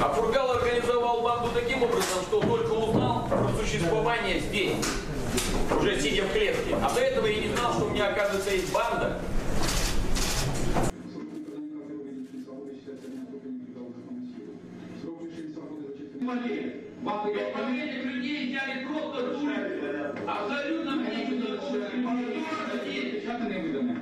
А Фургал организовал банду таким образом, что только узнал про существование здесь, уже сидя в клетке. А до этого я не знал, что у меня, оказывается, есть банда. Этих людей взяли просто дуры. Абсолютно мне не нужны.